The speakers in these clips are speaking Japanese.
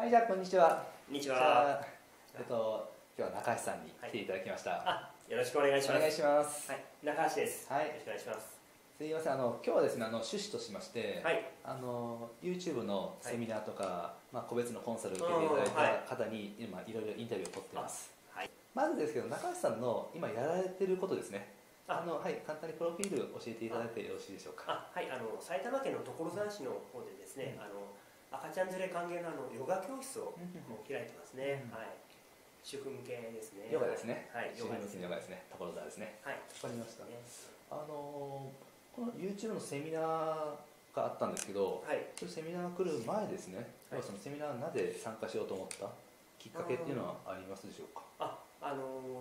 はい、じゃあこんにちは。こんにちは。今日は中橋さんに来ていただきました。よろしくお願いします。お願いします。はい、中橋です。はい、よろしくお願いします。すみません、今日はですね、趣旨としまして、YouTube のセミナーとか、まあ個別のコンサルを受けていただいた方に今いろいろインタビューを取ってます。まずですけど、中橋さんの今やられてることですね。簡単にプロフィール教えていただいてよろしいでしょうか。埼玉県の所沢市の方でですね、赤ちゃん連れ歓迎のヨガ教室を開いてますね。主婦向けですね。ヨガですね。主婦向けのヨガですね。所沢ですね。わかりました。この YouTube のセミナーがあったんですけど、セミナーが来る前ですね。そのセミナーなぜ参加しようと思ったきっかけっていうのはありますでしょうか。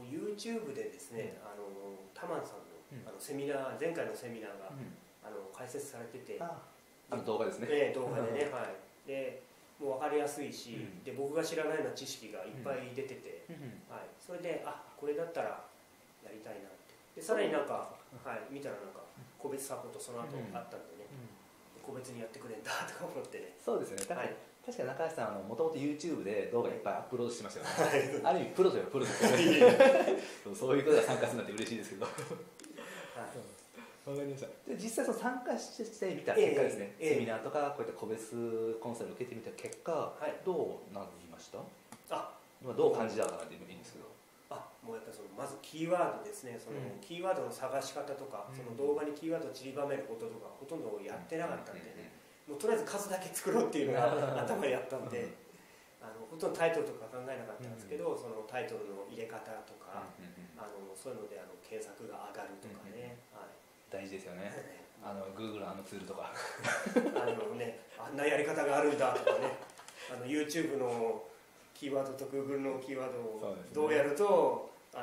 YouTube でですね、タマンさんのセミナー、前回のセミナーが解説されてて、動画ですね。動画でね、で、もう分かりやすいし、で僕が知らないような知識がいっぱい出てて、それでこれだったらやりたいなって、でさらになんか見たらなんか個別サポートその後あったんでね、個別にやってくれんだとか思ってね。そうですね。確か中橋さんもともと YouTube で動画いっぱいアップロードしてましたよね。ある意味プロといえばプロですよね。そういうことが参加するなんて嬉しいですけど。わかりました。で実際その参加してみた結果ですね、セミナーとかこういった個別コンサルを受けてみた結果、どうなりました？どう感じたかなっていうのもいいんですけど。もうやっぱそのまずキーワードですね。そのキーワードの探し方とか、その動画にキーワードを散りばめることとかほとんどやってなかったんでね。もうとりあえず数だけ作ろうっていうのが頭にあったんで、ほとんどタイトルとか考えなかったんですけど、そのタイトルの入れ方とか、そういうので検索が上がるとかね。大事ですよね。Google のツールとか、あんなやり方があるんだとかね。YouTube のキーワードと Google のキーワードをどうやると分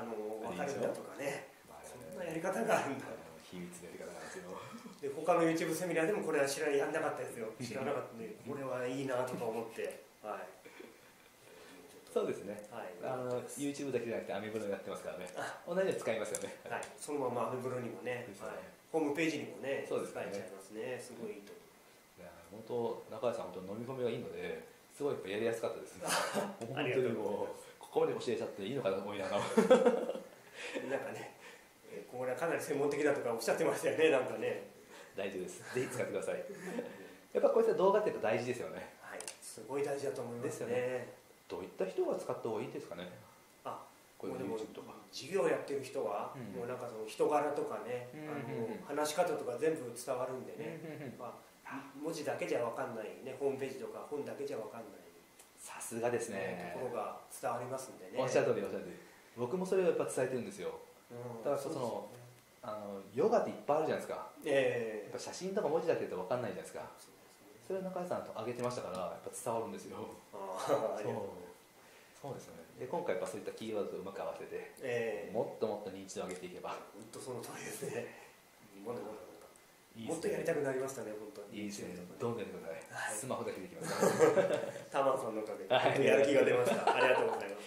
かるんだとかね。そんなやり方があるんだ。秘密のやり方なんですよ。で他の YouTube セミナーでもこれはやんなかったですよ。知らなかったんで、これはいいなとか思って。そうですね。YouTube だけじゃなくてアメブロになってますからね。同じように使いますよね。そのままアメブロにもね、ホームページにもね、使えちゃいますね。すごいいいと思う。本当中橋さん飲み込みがいいので、すごいやりやすかったですね。本当にもうここまで教えちゃっていいのかなと思いながら。なんかね、これはかなり専門的だとかおっしゃってましたよね。なんかね。大丈夫です。ぜひ使ってください。やっぱこういった動画って大事ですよね。すごい大事だと思いますね。どういった人が使った方がいいですかね。これでも事業やってる人はもうなんかその人柄とかね、話し方とか全部伝わるんでね。文字だけじゃわかんないね、ホームページとか本だけじゃわかんない。さすがですね。ところが伝わりますんでね。おっしゃる通りおっしゃる通り。僕もそれをやっぱ伝えてるんですよ。だからそのヨガっていっぱいあるじゃないですか。やっぱ写真とか文字だけだとわかんないじゃないですか。それは中井さんと挙げてましたから、やっぱ伝わるんですよ。そうですよね。で今回やっぱそういったキーワードとうまく合わせて、もっともっと認知度を上げていけば。本当その通りですね。もっとやりたくなりましたね、本当に。いいですね。どんどんやってください。スマホだけできます。タマンさんのおかげでやる気が出ました。ありがとうございます。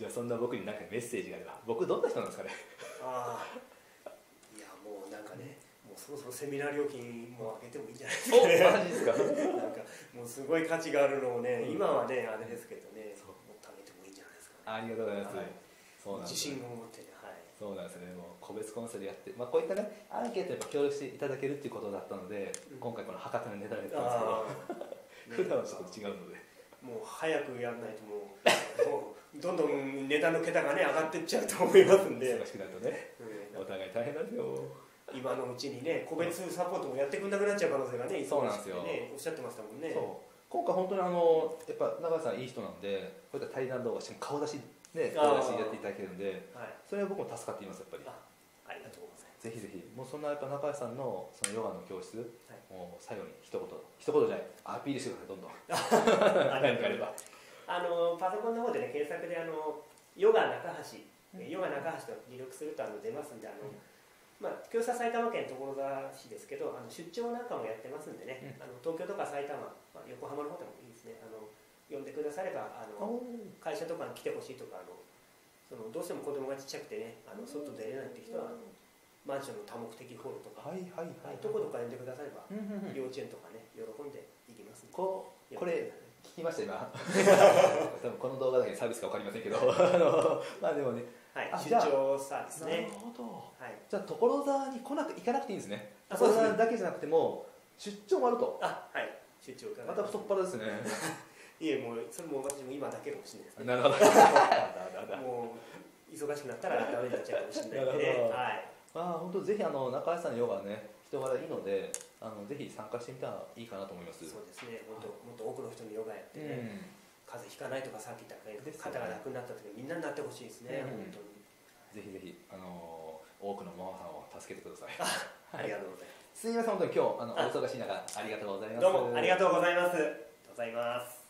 じゃあそんな僕に何かメッセージがあれば、僕どんな人なんですかね。いやもうなんかね。そろそろセミナー料金も上げてもいいんじゃないですかね。マジですか。なんかもうすごい価値があるのをね、今はねあれですけどね、もっと上げてもいいんじゃないですかね。ありがとうございます。自信を持ってね。そうなんですね。もう個別コンサルやって、こういったねアンケートに協力していただけるっていうことだったので、今回この博多のネタでやったんですけど、普段はちょっと違うので。もう早くやらないともうどんどん値段の桁がね上がってっちゃうと思いますんで。忙しくなるとね、お互い大変なんですよ。今のうちにね、個別サポートもやってくれなくなっちゃう可能性がね、そうなんですよ。おっしゃってましたもんね。今回本当にやっぱ中井さんいい人なんで、こういった対談動画しかも顔出しで顔出しやっていただけるんで、それは僕も助かっていますやっぱり。ありがとうございます。ぜひぜひもうそんなやっぱ中井さんのそのヨガの教室、もう最後に一言じゃないアピールしてくださいどんどん。何かあれば。パソコンの方でね検索でヨガ中橋、ヨガ中橋と入力すると出ますんで今日は埼玉県所沢市ですけど出張なんかもやってますんでね、東京とか埼玉、横浜の方でもいいですね。呼んでくだされば会社とかに来てほしいとかそのどうしても子供がちっちゃくてね外出れないって人はマンションの多目的ホールとかどこどこ呼んでくだされば幼稚園とかね喜んでいきますんで。これ聞きました今多分この動画だけサービスか分かりませんけどまあでもね、はい、出張サービスね。なるほど、はい、じゃあ所沢に行かなくていいんですね。所沢だけじゃなくても出張もあると。あ、はい、出張からまた太っ腹ですねいえ、もうそれも私も今だけが欲しいんです、ね、なるほどもう忙しくなったらダメになっちゃうかもしれないので、はい、まあ本当ぜひ中橋さんのヨガはね、人柄いいのでぜひ参加してみたらいいかなと思います。そうですね、もっと多くの人にヨガやってね、うん、風邪ひかないとかさっき言ったくらい肩が楽になった時にみんなになってほしいですね、うん、本当にぜひぜひ多くのママさんを助けてくださいありがとうございます。すみません、本当に今日お忙しい中ありがとうございます。どうもありがとうございます。ございます。